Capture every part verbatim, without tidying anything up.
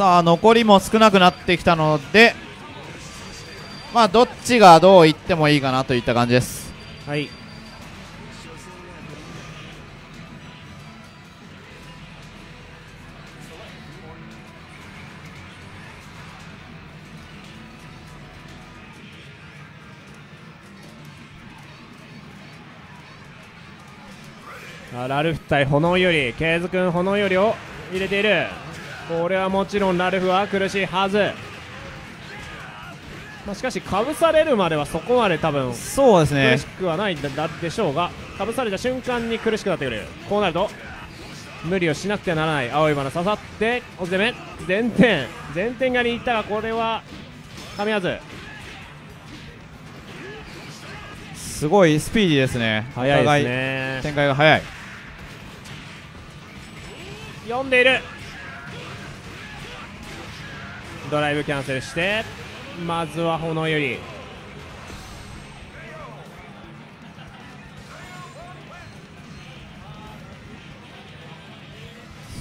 さあ残りも少なくなってきたので、まあどっちがどういってもいいかなといった感じです。はい、ラルフ対炎よりケイズ君、炎よりを入れている。これはもちろんラルフは苦しいはず、まあ、しかしかぶされるまではそこまで多分そうですね苦しくはないんだでしょうが、かぶされた瞬間に苦しくなってくる。こうなると無理をしなくてはならない。青い花刺さってお攻め前転前転がにいったが、これは噛み合わず。すごいスピーディーですね。早いですね、展開が早い。読んでいる。ドライブキャンセルして、まずは炎より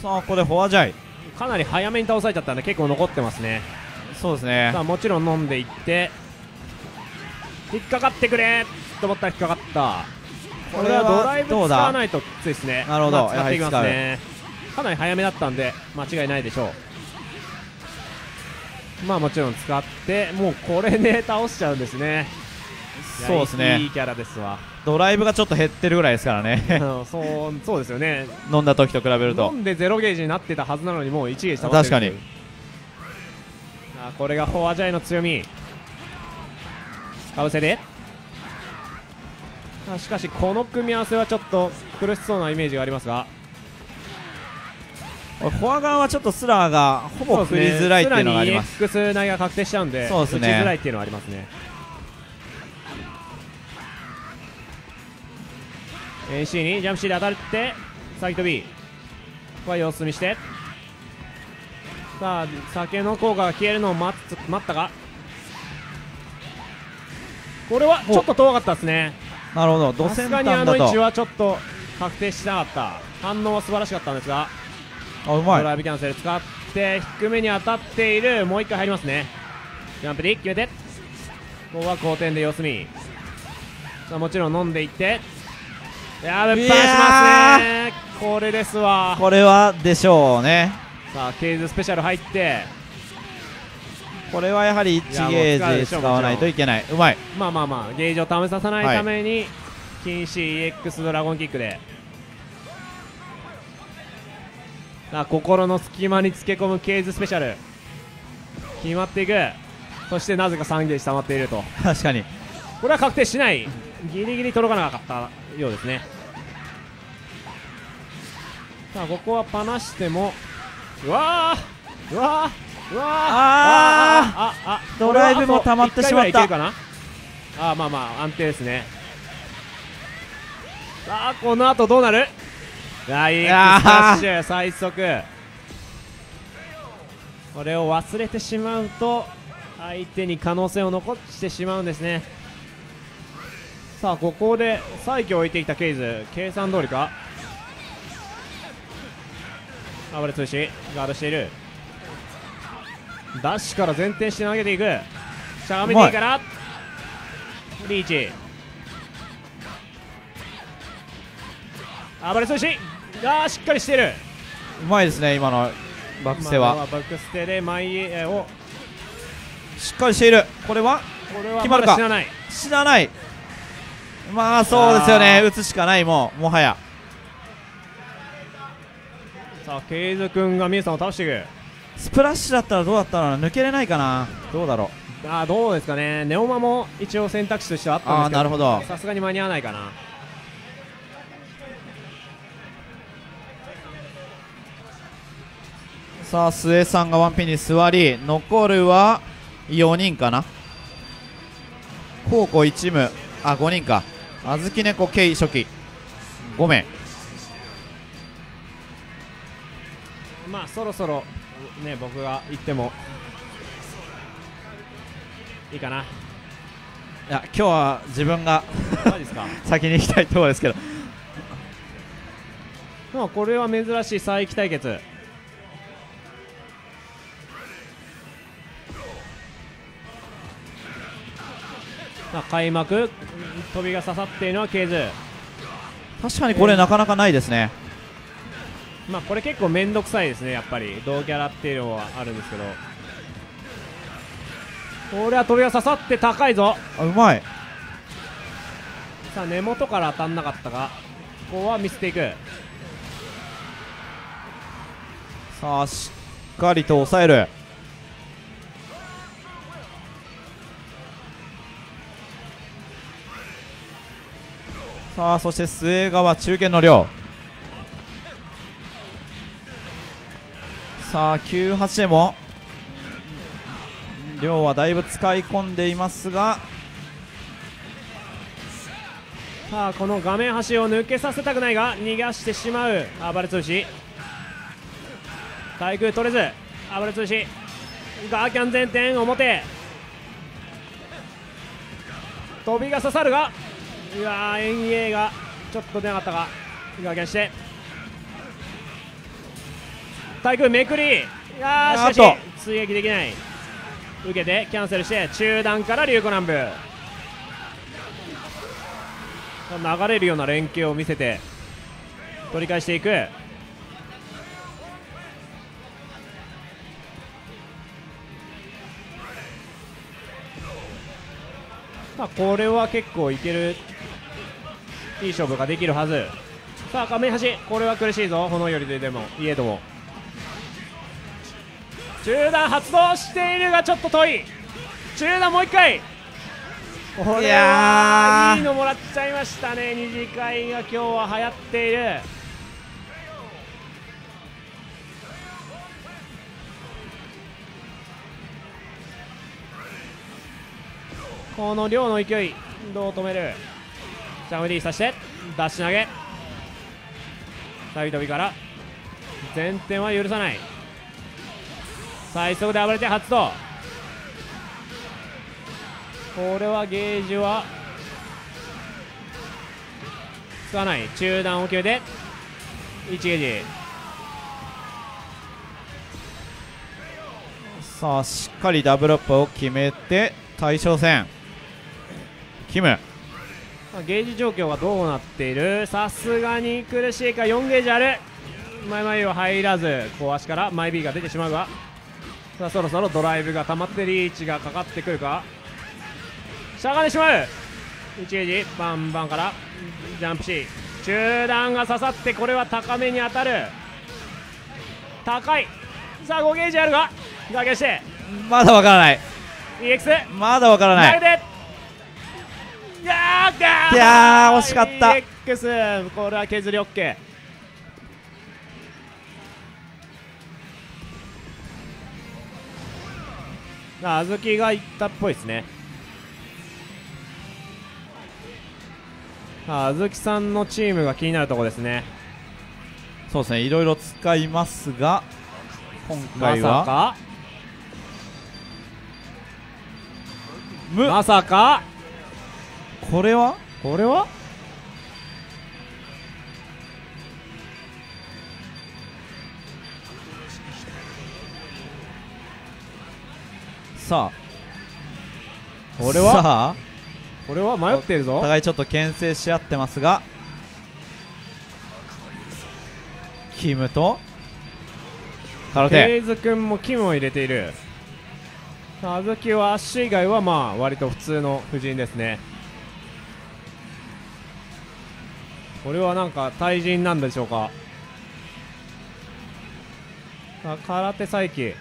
さあ、これフォアジャイかなり早めに倒されちゃったんで結構残ってますね。そうですね、さあもちろん飲んでいって引っかかってくれと思ったら引っかかった。これはドライブ使わないときついですね。なるほど、使っていきますね。かなり早めだったんで間違いないでしょう。まあもちろん使って、もうこれで倒しちゃうんですね。そうですね、いいキャラですわ。ドライブがちょっと減ってるぐらいですからねそうそうですよね、飲んだ時と比べると飲んでゼロゲージになってたはずなのにもういちゲージ溜まってる。確かに、あ、これがフォアジャイの強み。かぶせで、しかしこの組み合わせはちょっと苦しそうなイメージがありますが、フォア側はちょっとスラーがほぼ振りづらいっていうのがあります。スラーに イーエックス 投げが確定しちゃうんで、そうですね、打ちづらいっていうのはありますね。エーシー にジャンプシーで当たってサイト B は様子見して、さあ酒の効果が消えるのを待つ待ったか。これはちょっと遠かったですね。なるほど、さすがにあの位置はちょっと確定しなかった。反応は素晴らしかったんですが、あ、うまい。ドライブキャンセル使って低めに当たっている。もう一回入りますね。ジャンプで決めて、ここは好転で様子見。さあもちろん飲んでいって、いやーぶっぱなしますね。これですわ。これはでしょうね。さあケイズスペシャル入って、これはやはりいちゲージ使わないといけない。うまい。まあまあまあゲージをためさせないために、はい、禁止 イーエックス ドラゴンキックで、あ、心の隙間につけ込むケイズスペシャル決まっていく。そしてなぜかさんゲージ溜まっていると。確かにこれは確定しない、ギリギリ届かなかったようですね。さあここはパナしても、うわーうわーうわー、あーあー、ドライブも溜まってしまった。ああ、まあまあ安定ですね。さあこの後どうなる。あ、いいスラッシュ最速、これを忘れてしまうと相手に可能性を残してしまうんですね。さあここで再起を置いてきたケイズ、計算通りか。暴れ通しガードしている。ダッシュから前転して投げていく。しゃがめていいから、リーチ暴れ通しがしっかりしている。うまいですね、今のバックステは。バックステで前をしっかりしている。これは決まるか。死なない、死なない。まあそうですよね、打つしかない。もうもはやさあケイズ君がミエさんを倒していく。スプラッシュだったらどうだったの、抜けれないかな、どうだろう。ああどうですかね、ネオマも一応選択肢としてはあったんですけど、あ、なるほど、さすがに間に合わないかな。さあ末さんがワンピンに座り、残るはよにんかな。高校一部、あ、ごにんか。あずきねこケイ初期ごめい。まあそろそろね、僕が行ってもいいかな。いや今日は自分が先に行きたいところですけどもうこれは珍しい再起対決。まあ、開幕飛びが刺さっているのはケイズ。確かにこれなかなかないですね、えー、まあこれ結構面倒くさいですね、やっぱり同キャラっていうのはあるんですけど、これは飛びが刺さって高いぞ。あ、うまい。さあ根元から当たんなかったが、ここは見せていく。さあしっかりと抑える。さあそして末川中堅の量。さあきゅうじゅうはちでも量はだいぶ使い込んでいますが、さあこの画面端を抜けさせたくないが逃がしてしまう。暴れ潰し対空取れず、暴れ潰しがキャン前転表飛びが刺さるが、うわー遠泳がちょっと出なかったが、がキャンして対空めくり、あーしかし追撃できない。受けてキャンセルして中段から龍湖南部流れるような連携を見せて取り返していく。まあこれは結構いける、いい勝負ができるはず。さあ画面端これは苦しいぞ、炎よりででもいえども中段発動しているがちょっと遠い。中段もういっかい、これはいいのもらっちゃいましたね。二次会が今日は流行っている。この量の勢いどう止める。ジャムディーさしてダッシュ投げ、サイド飛びから前転は許さない。最速で暴れて発動。これはゲージは使わない。中段を決めていちゲージ。さあしっかりダブルアップを決めて対象戦キム。ゲージ状況はどうなっている。さすがに苦しいか。よんゲージある。前々は入らず小足から前 B が出てしまうが、さあそろそろドライブが溜まってリーチがかかってくるか。しゃがんでしまう。いちゲージバンバンからジャンプし中段が刺さって、これは高めに当たる。高い。さあごゲージあるが崖してまだわからない。 イーエックス まだわからない。投げていやーいやー惜しかった。 イーエックス これは削り OK。 あずきがいったっぽいですね。あずきさんのチームが気になるところですね。そうですね、いろいろ使いますが今回はまさかこれはこれはさあこれはさあこれは迷っているぞ。お互いちょっと牽制し合ってますが、キムと空手ケイズ君もキムを入れている。あずきは足以外はまあ割と普通の布陣ですね。これはなんか対人なんでしょうか。あ空手再起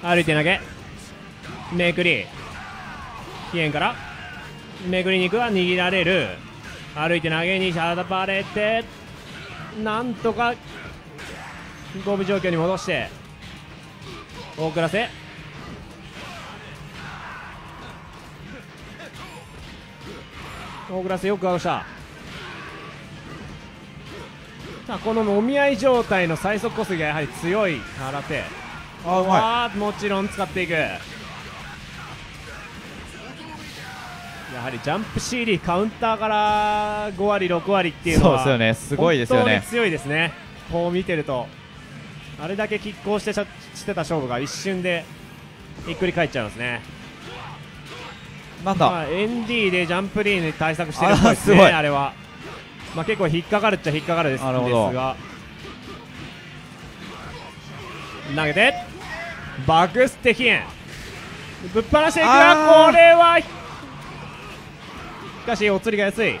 歩いて投げめくり飛円からめくり肉は握られる。歩いて投げにしゃばれてなんとか五分状況に戻して大倉瀬大倉瀬よく合うした。さあこのもみ合い状態の最速コスがやはり強い空手。あうまい。もちろん使っていく。やはりジャンプ シーディー カウンターからごわりろくわりっていうのはそうですよね、すごいですよね、本当に強いですね。こう見てるとあれだけ拮抗してしてた勝負が一瞬でひっくり返っちゃいますね。なんだ、まあ、エヌディー でジャンプリーに対策してるんですね。 あ, あれは、まあ、結構引っかかるっちゃ引っかかるですですが、投げてバグステヒエンぶっ放していくが、これはしかしお釣りが安い。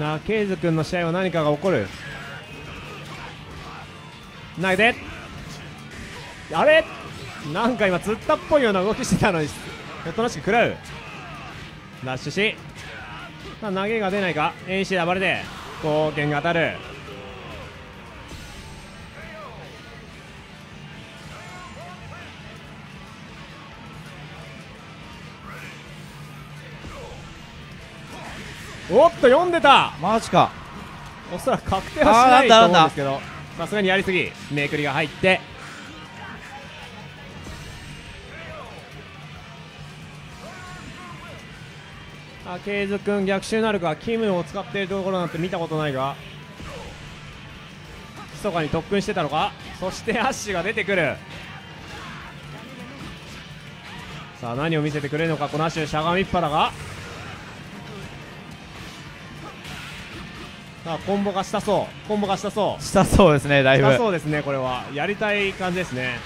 なあ、ケイズ君の試合は何かが起こる。投げて、あれなんか今釣ったっぽいような動きしてたのにおとなしく食らう。ダッシュし、まあ、投げが出ないか、遠心で暴れて貢献が当たる。おっと、読んでた、マジか。おそらく確定はしないと思うんですけど、さすがにやりすぎ、めくりが入って、あ、ケイズ君逆襲なるか。キムを使っているところなんて見たことないが、密かに特訓してたのか。そしてアッシュが出てくる。さあ何を見せてくれるのか、このアッシュ。しゃがみっぱだが、さあコンボがしたそう、コンボがしたそうしたそうですね。だいぶしたそうですね。これはやりたい感じですね。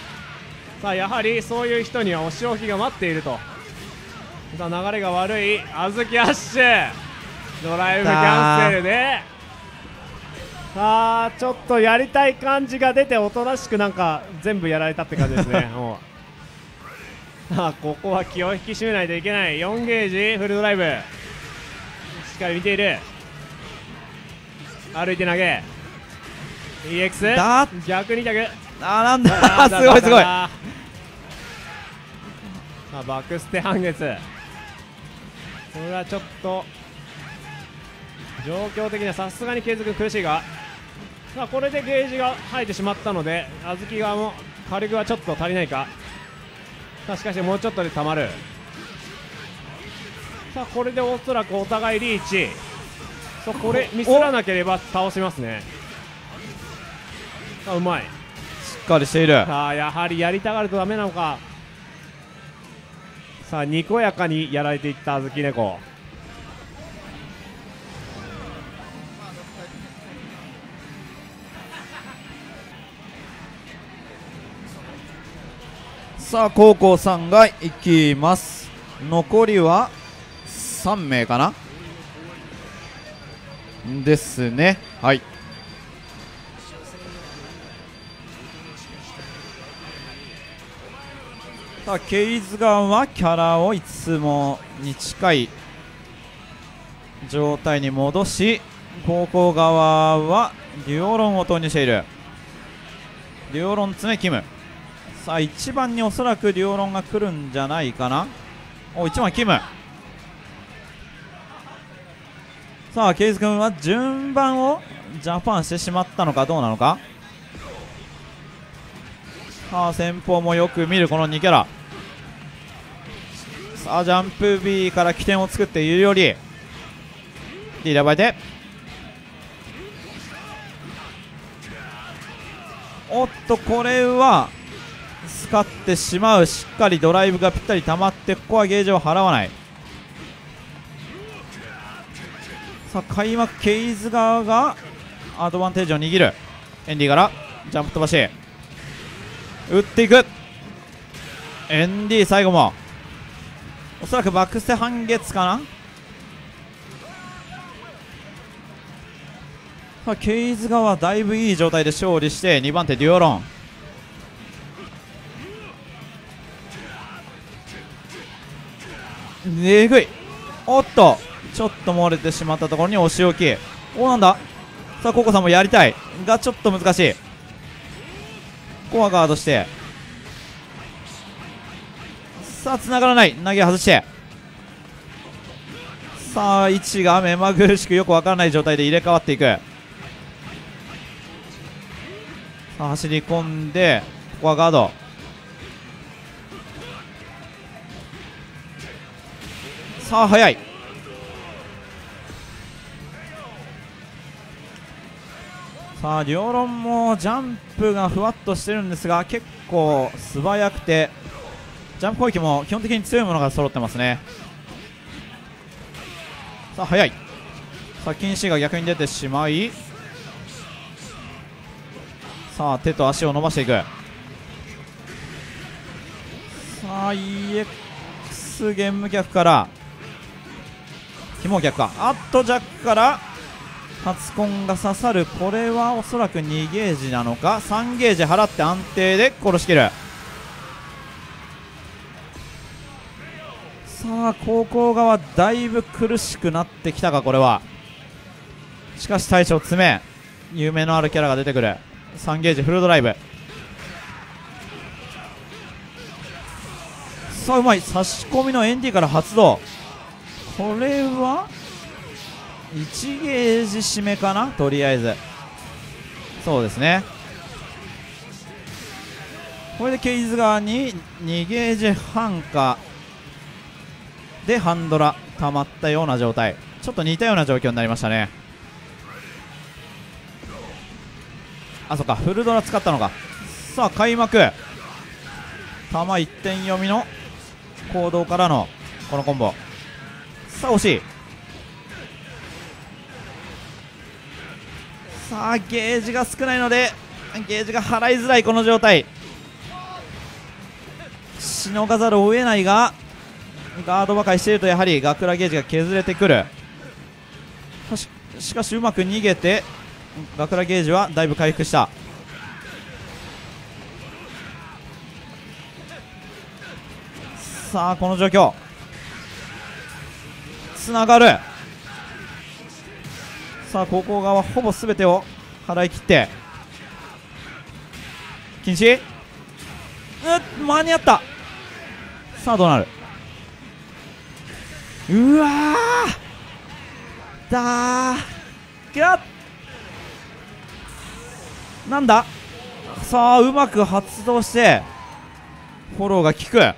さあやはりそういう人にはお仕置きが待っていると。さあ流れが悪いあずきアッシュ、ドライブキャンセルで、さあちょっとやりたい感じが出て、おとなしくなんか全部やられたって感じですね。もうさあここは気を引き締めないといけない。よんゲージフルドライブ、しっかり見ている。歩いて投げ イーエックス 逆に逆、あ、なんだすごいすごい。さあバックステ半月、これはちょっと状況的にはさすがに継続苦しいが、さあこれでゲージが入ってしまったので、あずき側も火力はちょっと足りないか。さあしかしもうちょっとでたまる。さあこれでおそらくお互いリーチ、そう、これミスらなければ倒しますね。あ、うまい、しっかりしている。さあやはりやりたがるとダメなのか。さあにこやかにやられていったあずき猫。さあ高校さんがいきます。残りはさんめいかなですね。はい、さあケイズガンはキャラをいつもに近い状態に戻し、高校側はデュオロンを投入している。デュオロン詰めキム、さあいちばんにおそらくデュオロンが来るんじゃないかな。お、いちばんキム。さあケイズ君は順番をジャパンしてしまったのかどうなのか。さあ先方もよく見るこのにキャラ。さあジャンプ B から起点を作って有料リーリーダーバイで、おっとこれは使ってしまう。しっかりドライブがぴったり溜まって、ここはゲージを払わない。さあ開幕ケイズ側がアドバンテージを握る。エンディからジャンプ飛ばし打っていく。エンディ最後もおそらくバックステ半月かな。さあケイズ側はだいぶいい状態で勝利して、にばん手デュオロン。えぐい、おっとちょっと漏れてしまったところにお仕置き。お、なんだ、さあココさんもやりたいがちょっと難しい。コアガードして、さあ繋がらない、投げ外して、さあ位置が目まぐるしくよくわからない状態で入れ替わっていく。さあ走り込んでコアガード、さあ速い、さあ両論もジャンプがふわっとしてるんですが、結構素早くてジャンプ攻撃も基本的に強いものが揃ってますね。さあ速い、さあ禁止が逆に出てしまい、さあ手と足を伸ばしていく。さあ イーエックス ゲーム逆から紐逆か、あっとジャックから初コンが刺さる。これはおそらくにゲージなのかさんゲージ払って安定で殺しきる。さあ高校側だいぶ苦しくなってきたか、これは。しかし大将詰め、夢のあるキャラが出てくる。さんゲージフルドライブ、さあうまい差し込みのエンディから発動。これはいちゲージ締めかな、とりあえず。そうですね、これでケイズ側ににゲージ半かでハンドラ溜まったような状態、ちょっと似たような状況になりましたね。あ、そっか、フルドラ使ったのか。さあ開幕、玉いってん読みの行動からのこのコンボ。さあ惜しい、さあゲージが少ないのでゲージが払いづらいこの状態、しのがざるを得ないが、ガードばかりしているとやはりガクラゲージが削れてくる。し, しかしうまく逃げてガクラゲージはだいぶ回復した。さあこの状況つながる。さあ高校側ほぼ全てを払い切って禁止、うっ間に合った。さあどうなる、うわーだーきゃっなんだ。さあうまく発動してフォローが効く。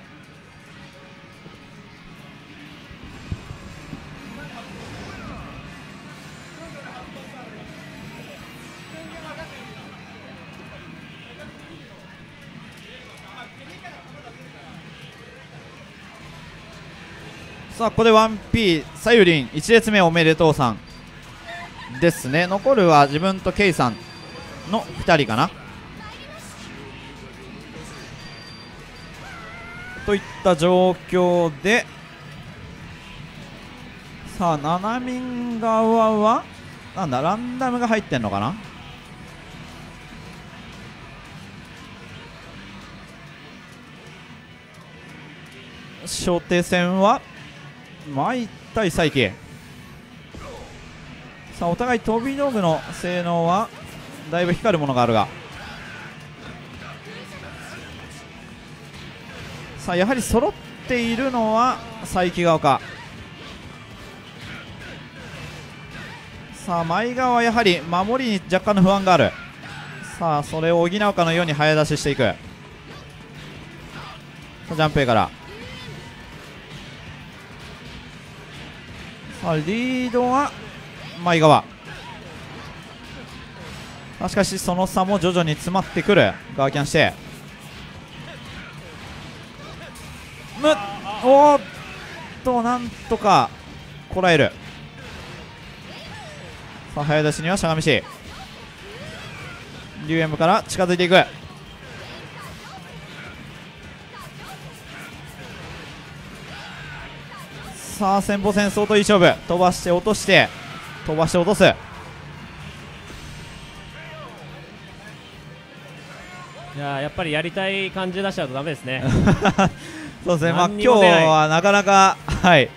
さあここで ワンピー さゆりんいち列目おめでとうさんですね。残るは自分とケイさんのふたりかなといった状況で、さあナナミン側はなんだランダムが入ってんのかな。小手戦はマイ対サイキ、さあお互い飛び道具の性能はだいぶ光るものがあるが、さあやはり揃っているのは佐伯側か。さあ前側はやはり守りに若干の不安がある。さあそれを補うかのように早出ししていく。ジャンプ A からさあリードは前側、しかしその差も徐々に詰まってくる。ガーキャンしてむっおーっとなんとかこらえる。さあ早出しにはしゃがみし、龍炎部から近づいていく。さあ先鋒戦相当いい勝負、飛ばして落として飛ばして落とす。いや、やっぱりやりたい感じ出しちゃうとダメですね。そうですね、まあ、今日はなかなか、はい、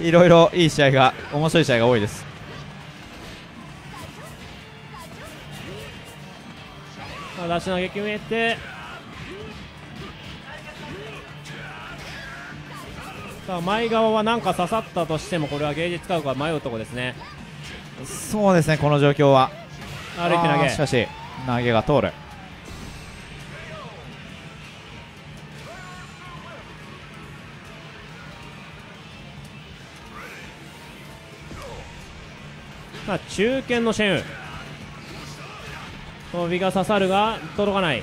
いろいろいい試合が、面白い試合が多いです。出し投げ決めて、さあ前側はなんか刺さったとしてもこれはゲージ使うか迷うとこですね。そうですね、この状況は歩いて投げ、しかし投げが通る。まあ、中堅のシェンウ飛びが刺さるが届かない。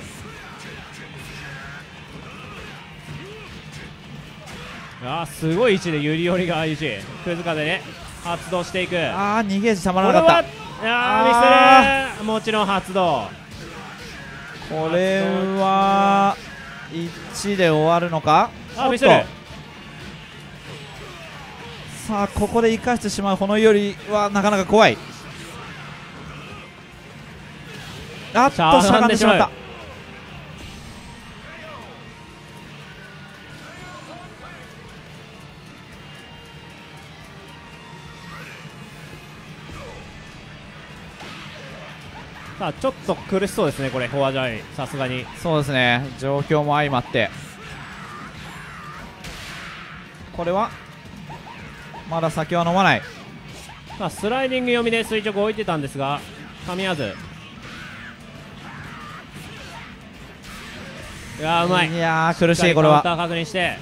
あーすごい位置でユリオリがいい位置クズ風で、ね、発動していく。ああ逃げずたまらなかった。ああミスルもちろん発動。これはいちで終わるのか。あミスルさあここで生かしてしまうこのよりはなかなか怖い。あっとしゃがんでしまった。さあちょっと苦しそうですねこれフォアジャイさすがに。そうですね状況も相まってこれはまだ先は飲まない。さあスライディング読みで垂直置いてたんですが噛み合わず。いやーうまい。いやー苦しい。これはカウンター確認して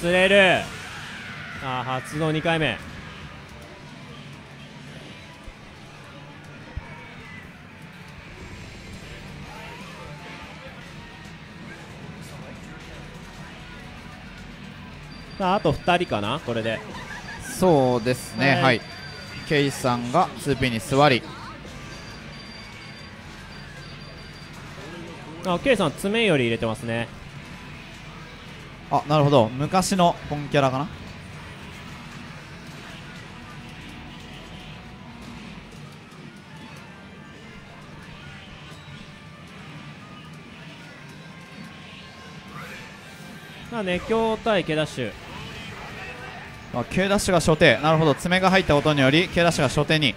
釣れる。あー発動にかいめ。さああとふたりかなこれで。そうですねはい、はい、ケイさんが ツーピー に座りあ、K さん爪より入れてますね。あ、なるほど昔の本キャラかな。まあ熱狂対 K ダッシュ、あ K ダッシュが初手。なるほど爪が入ったことにより K ダッシュが初手に。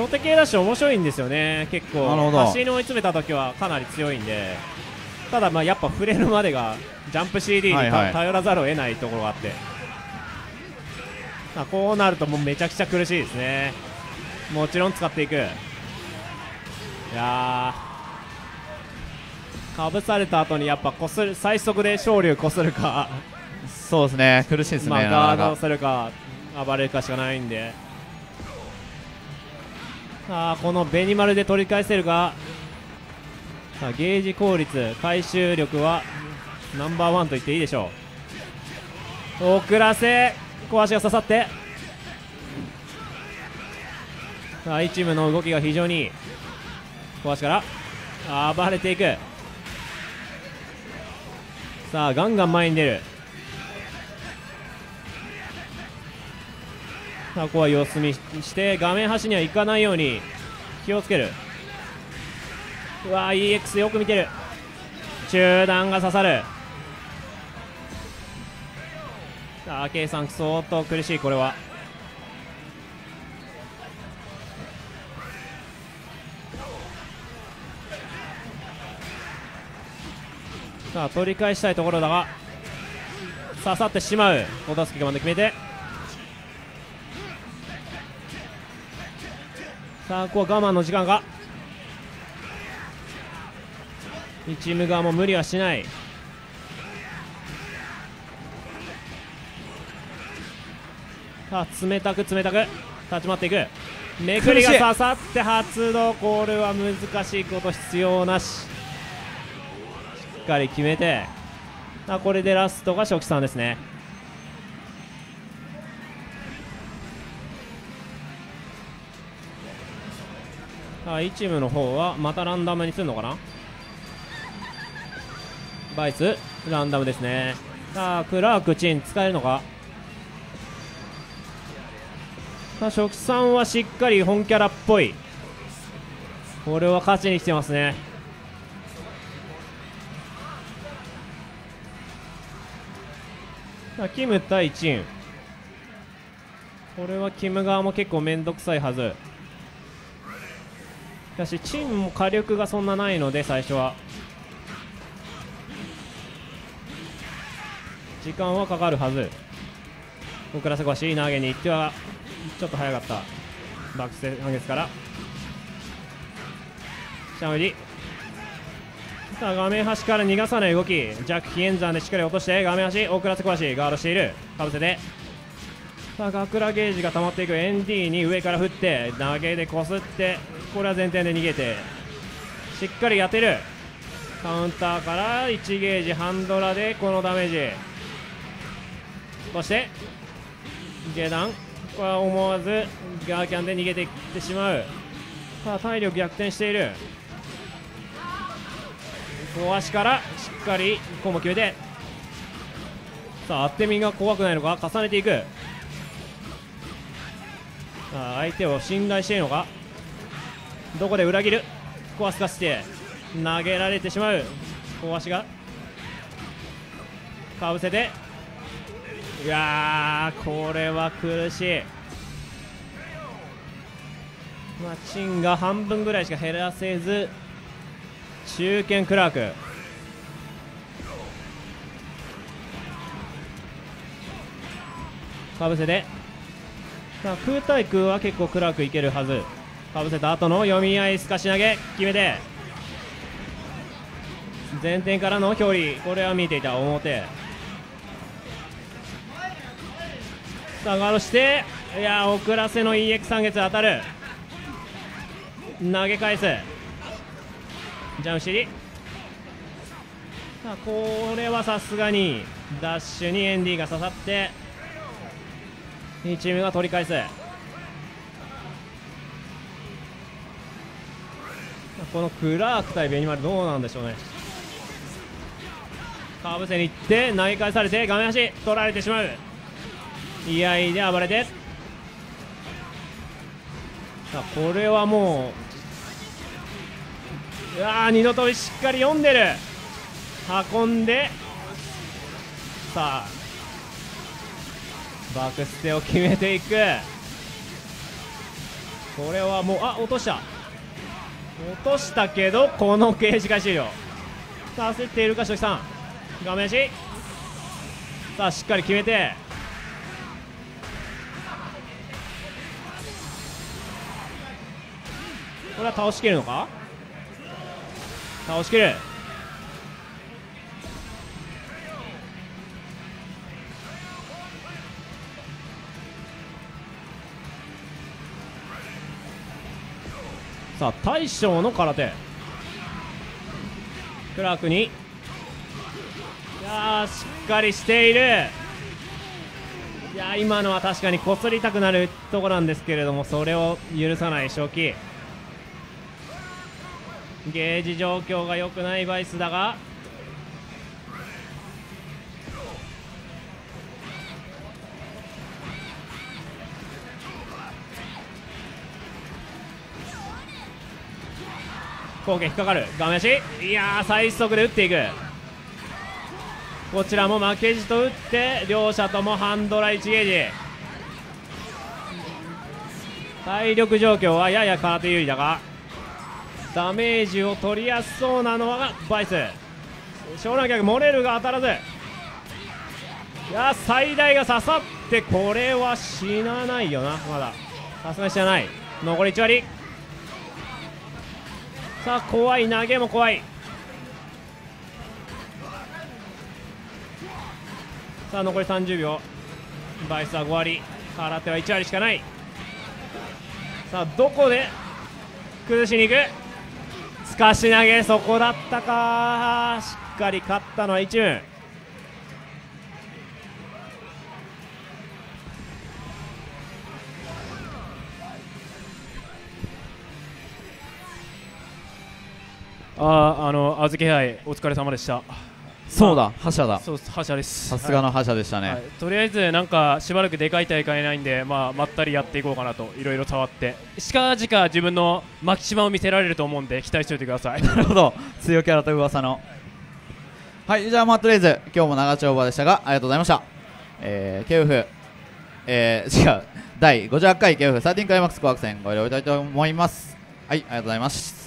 初手系ダッシュ面白いんですよね結構。走りに追い詰めた時はかなり強いんで、ただまあやっぱ触れるまでがジャンプ シーディー に、はい、はい、頼らざるを得ないところがあって、あこうなるともうめちゃくちゃ苦しいですね。もちろん使っていく。いやーかぶされた後にやっぱこする最速で昇竜こするかそうですね苦しいですね、まあ、ガードをするか暴れるかしかないんで。あーこのベニマルで取り返せるが、さあゲージ効率回収力はナンバーワンと言っていいでしょう。遅らせ小足が刺さって、さあいちチームの動きが非常にいい。小足から暴れていく。さあガンガン前に出る。さあここは様子見して画面端には行かないように気をつける。うわー イーエックス よく見てる。中段が刺さる。さあ K さん相当苦しいこれは。さあ取り返したいところだが刺さってしまう。お助け我慢で決めて、さあここは我慢の時間がにチーム側も無理はしない。さあ冷たく冷たく立ち回っていく。めくりが刺さって発動。これは難しいこと必要なし。しっかり決めて、さあこれでラストが初期さんですね。いちチームの方はまたランダムにするのかな。バイスランダムですね。さあクラークチン使えるのか。さあ初期さんはしっかり本キャラっぽい。これは勝ちに来てますね。さあキム対チン、これはキム側も結構面倒くさいはず。しかしチームも火力がそんなないので最初は時間はかかるはず。遅らせばしい投げに行ってはちょっと早かった。バックス半月からシャムリ。さあ画面端から逃がさない動き、ジャック・ヒエンザンでしっかり落として画面端遅らせばしガードしている。かぶせてさあガクラゲージが溜まっていく。エンディに上から振って投げでこすって、これは前転で逃げてしっかり当てる。カウンターからいちゲージハンドラでこのダメージ、そして下段、これは思わずガーキャンで逃げていってしまう。さあ体力逆転している。小足からしっかりコンボ決めて、さあ当て身が怖くないのか、重ねていく。さあ相手を信頼しているのか、どこで裏切る、ここはすかして投げられてしまう。小足がかぶせて、いやーこれは苦しい。まあ、チンが半分ぐらいしか減らせず、中堅クラーク、かぶせて、さあ空対空は結構クラークいけるはず。かぶせた後の読み合い、すかし投げ決めて、前転からの距離、これは見えていた表。さあガードして、いや遅らせの イーエックス 三月当たる。投げ返すジャンプ尻。さあこれはさすがにダッシュにエンディが刺さって、にチームが取り返す。このクラーク対ベニマルどうなんでしょうね。かぶせに行って投げ返されて、画面端取られてしまう。居合で暴れて、さあこれはもう、うわー二度跳びしっかり読んでる。運んで、さあバックステを決めていく。これはもう、あ落とした、落としたけどこのゲージが終了。さあ焦っているか、しょきさん画面足、さあしっかり決めて、これは倒しきるのか、倒しきる。さあ大将の空手、クラークに、いやーしっかりしている。いやー今のは確かにこすりたくなるところなんですけれども、それを許さない正気。ゲージ状況が良くないバイスだが、攻撃引っかかる。画面足、いやー最速で打っていく。こちらも負けじと打って、両者ともハンドラいちゲージ。体力状況はやや空手有利だが、ダメージを取りやすそうなのはバイス。湘南逆モレルが当たらず、いや最大が刺さって、これは死なないよな、まださすがに死なない。残りいち割。さあ怖い、投げも怖い。さあ残りさんじゅうびょう。バイスはご割、空手はいち割しかない。さあどこで崩しにいく、すかし投げ、そこだったか。しっかり勝ったのはいちチーム。ああのあずけ杯お疲れ様でした。そうだ、覇者だ。そう覇者です。さすがの覇者でしたね、はい、とりあえずなんかしばらくでかい大会ないんで、まあ、まったりやっていこうかなと、いろいろ触って近々自分のマキシマを見せられると思うんで期待しておいてください。なるほど、強キャラと噂の。はい、じゃあまあとりあえず今日も長丁場でしたがありがとうございました。えー、ケウフ、えー、違う、だいごじゅうはち回ケウフサーティンクライマックス紅白戦ご了承いただきたいと思います。はい、ありがとうございます。